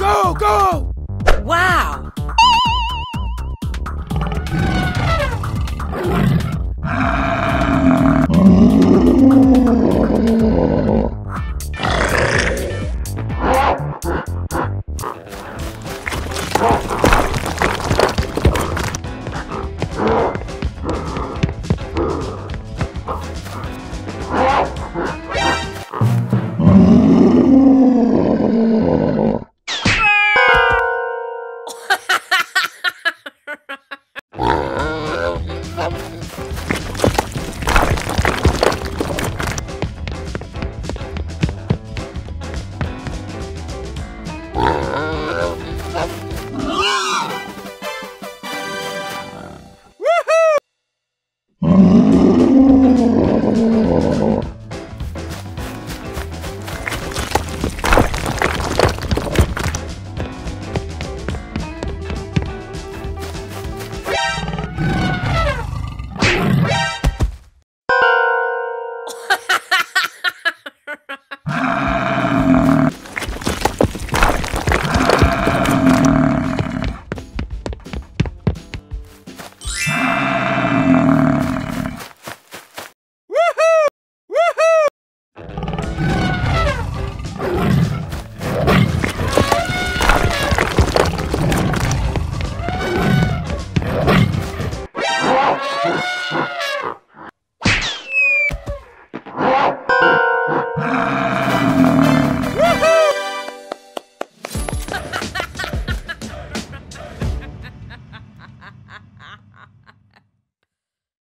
Go! Wow!